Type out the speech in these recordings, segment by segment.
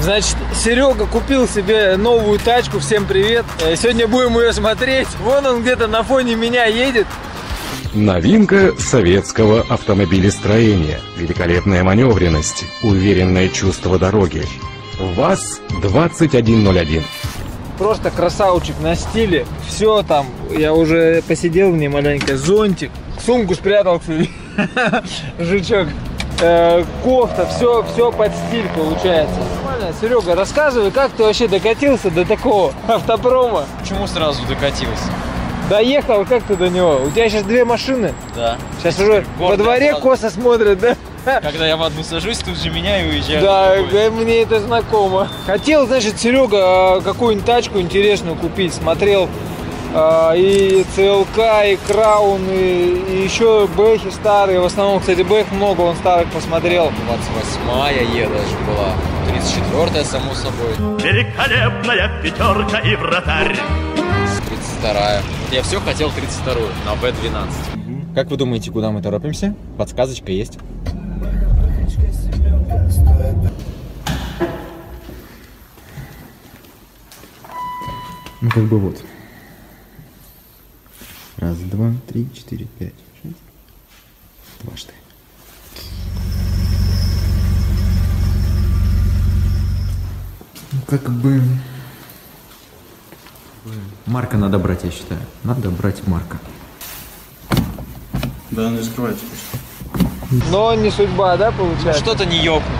Значит, Серега купил себе новую тачку. Всем привет. Сегодня будем ее смотреть. Вон он где-то на фоне меня едет. Новинка советского автомобилестроения. Великолепная маневренность. Уверенное чувство дороги. ВАЗ-2101. Просто красавчик на стиле. Все там. Я уже посидел в ней маленько. Зонтик. Сумку спрятал. Жучок. Кофта, все под стиль получается. Серега, рассказывай, как ты вообще докатился до такого автопрома? Почему сразу докатился? Доехал, как ты до него? У тебя сейчас две машины? Да. Сейчас уже во дворе косо смотрят, да? Когда я в одну сажусь, тут же меня и уезжаю. Да, мне это знакомо. Хотел, значит, Серега какую-нибудь тачку интересную купить. Смотрел и ЦЛК, и Краун, и еще Бэхи старые. В основном, кстати, Бэх много, он старых посмотрел. 28-я даже была. 34-я, само собой. Великолепная пятерка и вратарь. 32-я. Я все хотел 32-ю на Б12. Как вы думаете, куда мы торопимся? Подсказочка есть. Ну как бы вот. Раз, два, три, четыре, пять, шесть. Дважды. Ну как бы... Марка надо брать, я считаю. Надо брать Марка. Да, она не скрывается. Но не судьба, да, получается? Ну, что-то не ёкнуло.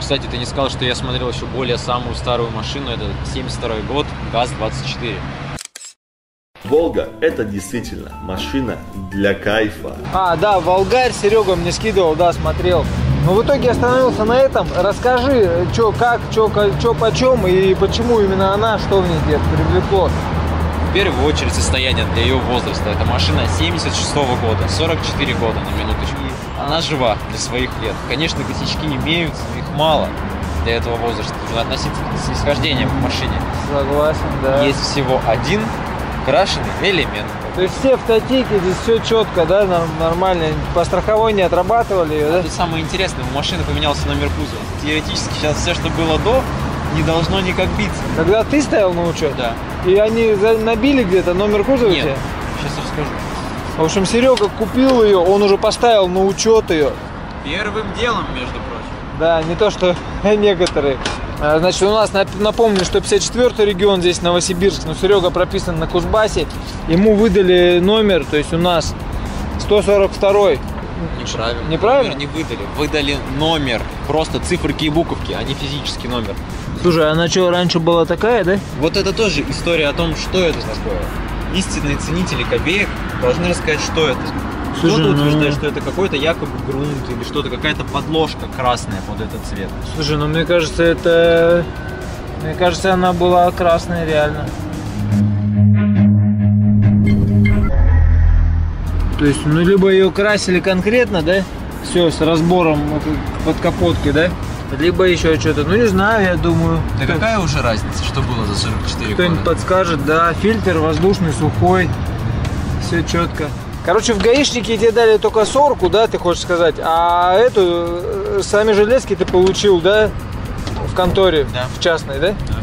Кстати, ты не сказал, что я смотрел еще более самую старую машину. Это 72-й год, ГАЗ-24. Волга – это действительно машина для кайфа. А, да, Волгарь Серега мне скидывал, да, смотрел. Но в итоге остановился на этом. Расскажи, что, как, что, почем и почему именно она, что в ней привлекло. В первую очередь состояние для ее возраста. Это машина 76-го года, 44 года на минуточку. Она жива для своих лет. Конечно, косячки имеются, их мало для этого возраста. Нужно относиться к снисхождением к машине. Согласен, да. Есть всего один крашеный элемент. То есть все автотеки, здесь все четко, да, нормально. По страховой не отрабатывали ее, да? Самое интересное, у машины поменялся номер кузова. Теоретически сейчас все, что было до, не должно никак биться. Когда ты стоял на учет? Да. И они набили где-то номер кузова? Нет, тебе? Сейчас расскажу. В общем, Серега купил ее, он уже поставил на учет ее. Первым делом, между прочим. Да, не то, что некоторые. Значит, у нас, напомню, что 54-й регион, здесь Новосибирск, но Серега прописан на Кузбассе. Ему выдали номер, то есть у нас 142-й. Неправильно. Неправильно? Номер не выдали. Выдали номер. Просто циферки и буковки, а не физический номер. Слушай, она что, раньше была такая, да? Вот это тоже история о том, что это такое. Истинные ценители копеек должны рассказать, что это. Кто-то утверждает, что это какой-то якобы грунт или что-то, какая-то подложка красная под этот цвет. Слушай, ну мне кажется, это... Мне кажется, она была красная реально. То есть, ну, либо ее красили конкретно, да, все, с разбором под капоткой, да, либо еще что-то, ну, не знаю, я думаю. Да какая уже разница, что было за 44 года? Кто-нибудь подскажет, да, фильтр воздушный, сухой, все четко. Короче, в гаишнике тебе дали только 40, да, ты хочешь сказать, а эту, сами железки ты получил, да, в конторе, да. В частной, да? Да.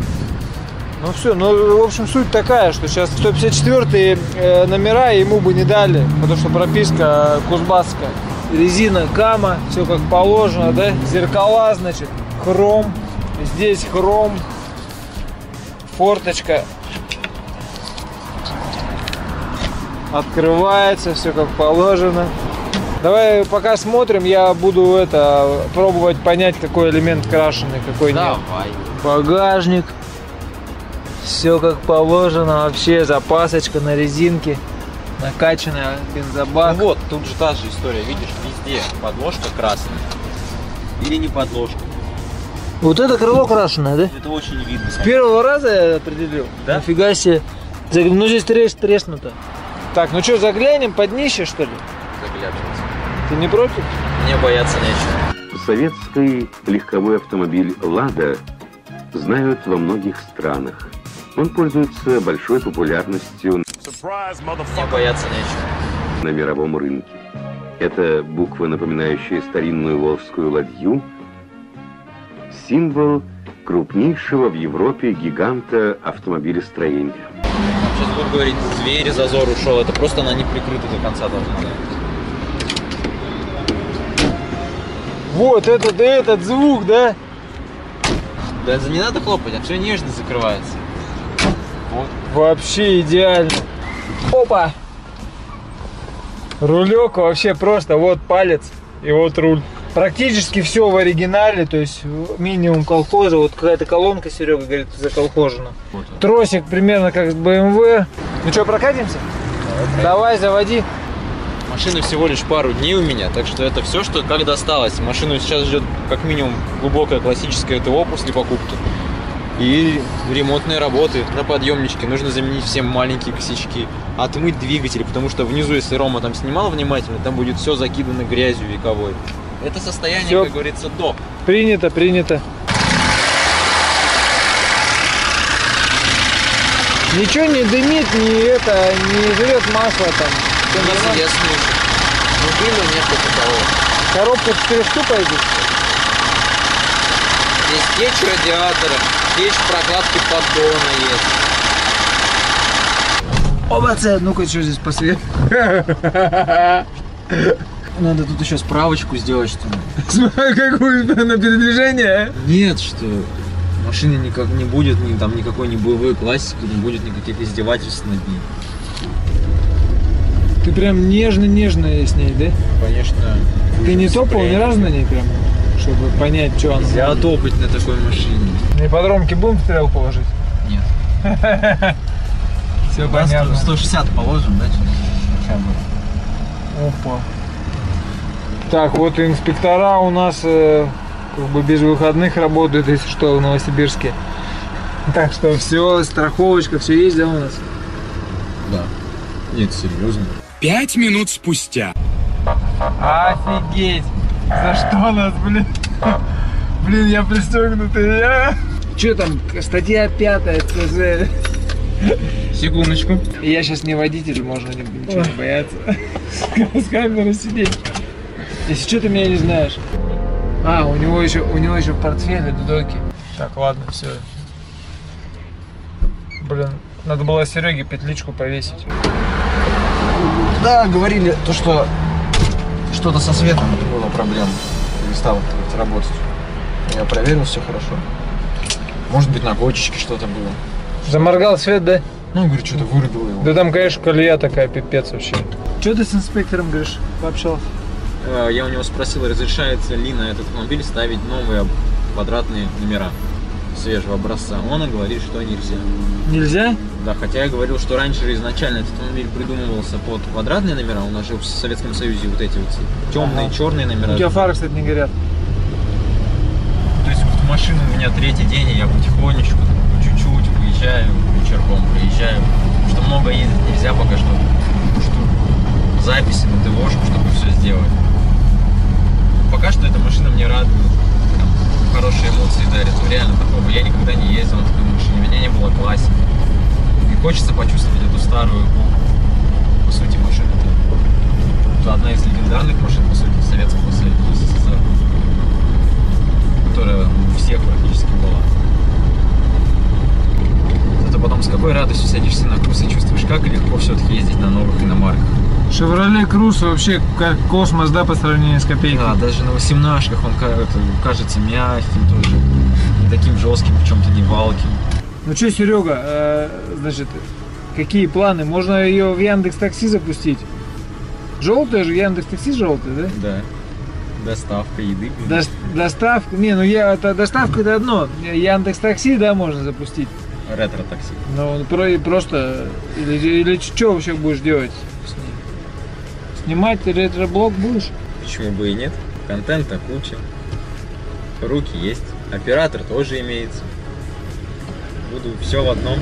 Ну все, ну в общем суть такая, что сейчас 154-е номера ему бы не дали, потому что прописка кузбасская. Резина кама, все как положено, да? Зеркала, значит, хром, здесь хром, форточка открывается, все как положено. Давай пока смотрим, я буду это пробовать понять, какой элемент крашеный, какой нет. Багажник. Все как положено, вообще запасочка на резинке, накачанная, бензобак. Ну вот, тут же та же история, видишь, везде подложка красная или не подложка. Вот это крыло крашеное, да? Это очень видно. С первого раза я определил, да? Нифига себе. Ну здесь треснуто. Так, ну что, заглянем под днище, что ли? Заглянем. Ты не против? Мне бояться нечего. Советский легковой автомобиль «Лада» знают во многих странах. Он пользуется большой популярностью. Мне бояться нечего. на мировом рынке. Это буква, напоминающая старинную волжскую ладью, символ крупнейшего в Европе гиганта автомобилестроения. Сейчас будут говорить, двери, зазор ушел, это просто она не прикрыта до конца должна быть. Вот этот звук, да? Да не надо хлопать, а все нежно закрывается. Вот. Вообще идеально. Опа! Рулек вообще просто, вот палец и вот руль. Практически все в оригинале, то есть минимум колхоза. Вот какая-то колонка, Серега говорит, заколхожена. Вот. Тросик примерно как с BMW. Ну что, прокатимся? Давай, заводи. Машина всего лишь пару дней у меня, так что это все, что как досталось. Машину сейчас ждет как минимум глубокая классическая ТО после покупки. И ремонтные работы на подъемничке. Нужно заменить все маленькие косячки. Отмыть двигатель, потому что внизу, если Рома там снимал внимательно, там будет все закидано грязью вековой. Это состояние, все, как говорится, топ. Принято, принято. Ничего не дымит, не жрет масло там. Все нормально. Я слышу. Ну, дыма нет как того. Коробка 4 штука идет. Здесь течь радиатора, течь прокладки поддона есть. Опа-ца! Ну-ка, что здесь по свету? Надо тут еще справочку сделать, что ли. Смотри, какую на передвижение? Нет, что машины никак не будет, ни там никакой не боевой классики, не будет никаких издевательств над ней. Ты прям нежно-нежная с ней, да? Конечно. Ты не топал ни разу на ней прям, чтобы понять, что она. Нельзя топать на такой машине. На ипподромке будем в стрелку положить? Нет. Все понятно. 160 положим, да? Опа. Так, вот и инспектора у нас как бы без выходных работают, если что, в Новосибирске. Так что все, страховочка, все есть, да, у нас? Да. Нет, серьезно. 5 минут спустя. Офигеть! За что нас, блин? Блин, я пристегнутый. Че там, статья 5 ЦЗ? Секундочку. Я сейчас не водитель, можно ничего не бояться. С камерой сидеть. Если что, ты меня не знаешь. А, у него еще в портфеле дудоки. Так, ладно, все. Блин, надо было Сереге петличку повесить. Да, говорили то, что что-то со светом было проблем. Перестал работать. Я проверил, все хорошо. Может быть, на кочечке что-то было. Заморгал свет, да? Ну, говорю, что-то вырубило его. Да там, конечно, колея такая, пипец вообще. Что ты с инспектором, говоришь, пообщался? Я у него спросил, разрешается ли на этот автомобиль ставить новые квадратные номера свежего образца. Он говорит, что нельзя. Нельзя? Да, хотя я говорил, что раньше изначально этот автомобиль придумывался под квадратные номера. У нас же в Советском Союзе вот эти вот темные, черные номера. У тебя фары, кстати, не горят. То есть вот машина у меня третий день, и я потихонечку, чуть-чуть выезжаю, вечерком проезжаю. Потому что много ездить нельзя пока что. Записи на ТВшку, чтобы все сделать. Пока что эта машина мне радует. Хорошие эмоции дарит. Реально такого я никогда не ездил на такой машине. У меня не было классики. И хочется почувствовать эту старую эпоху. По сути, машина это одна из легендарных машин, по сути, советского Союза, СССР, которая у всех практически была. Это потом с какой радостью садишься на курс и чувствуешь, как легко все-таки ездить на новых иномарках. Шевроле Круз вообще как космос, да, по сравнению с Копейкой? Да, даже на 18-ках он кажется мягким тоже, не таким жестким, в чем-то не валким. Ну что, Серега, значит, какие планы? Можно ее в Яндекс.Такси запустить? Желтая же, Яндекс.Такси желтая, да? Да. Доставка еды. Доставка, не, ну я, доставка это одно, Яндекс.Такси, да, можно запустить. Ретро-такси. Ну, просто, или что вообще будешь делать? Снимать ретро-блог будешь? Почему бы и нет? Контента куча. Руки есть. Оператор тоже имеется. Буду все в одном.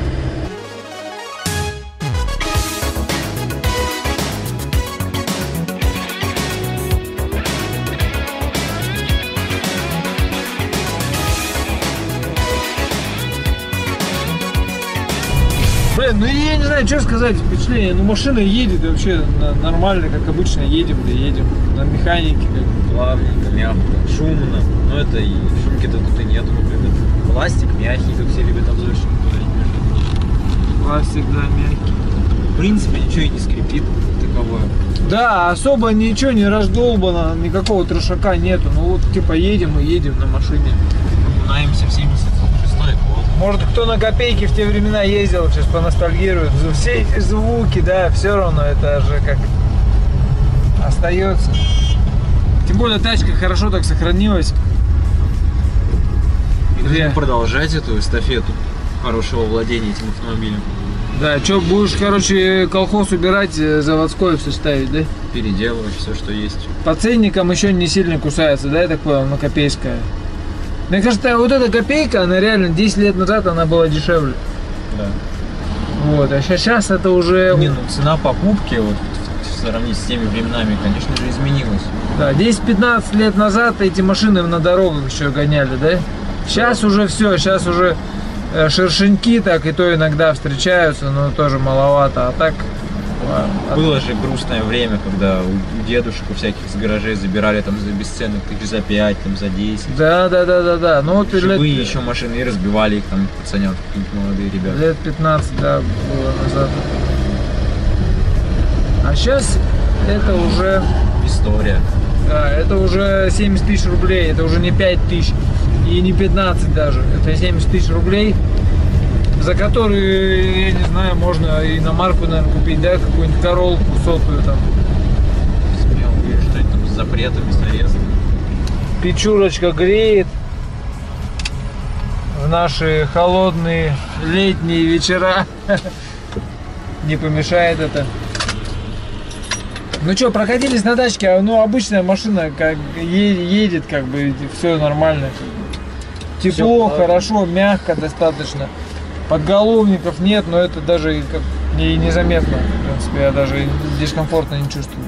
блин, ну я не знаю, что сказать, впечатление. Ну машина едет, и вообще нормально, как обычно, едем, да едем. На механике как плавненько, мягко, шумно. Но это и шумки-то тут и нету, например. Пластик мягкий, как все любят обзорщики. Пластик, да, мягкий. В принципе, ничего и не скрипит таковое. Да, особо ничего не раздолбано, никакого трешака нету. Ну вот типа едем и едем на машине. Окунаемся в 76-й год. Может, кто на копейке в те времена ездил, сейчас поностальгирует. Все эти звуки, да, все равно это же как остается. Тем более тачка хорошо так сохранилась. И нужно продолжать эту эстафету хорошего владения этим автомобилем. Да, что будешь, короче, колхоз убирать, заводское все ставить, да? Переделывать все, что есть. По ценникам еще не сильно кусается, да, я так понял, на копейская. Мне кажется, вот эта копейка, она реально 10 лет назад она была дешевле. Да. Вот, а сейчас это уже... Не, ну цена покупки, вот, сравнить с теми временами, конечно же, изменилась. Да, 10-15 лет назад эти машины на дорогах еще гоняли, да? Сейчас да. Уже все, сейчас уже... Шершеньки так и то иногда встречаются, но тоже маловато. А так было же грустное время, когда у дедушек у всяких с гаражей забирали там за бесценок тысяч за 5, там за 10. Да. Ну вот живые лет... еще машины и разбивали их там пацанят, какие-нибудь молодые ребята. Лет 15, да, было назад. А сейчас это уже история. Да, это уже 70 тысяч рублей, это уже не 5 тысяч. И не 15 даже, это 70 тысяч рублей, за которые, я не знаю, можно и на марку, наверное, купить, да, какую-нибудь королку сотую там. Смело, что-нибудь там с запретами, с арестом. Печурочка греет в наши холодные летние вечера. Не помешает это. Ну что, прокатились на тачке, ну обычная машина как едет, как бы все нормально. Тепло, все хорошо, мягко достаточно. Подголовников нет, но это даже как, и незаметно. В принципе, я даже дискомфортно не чувствую.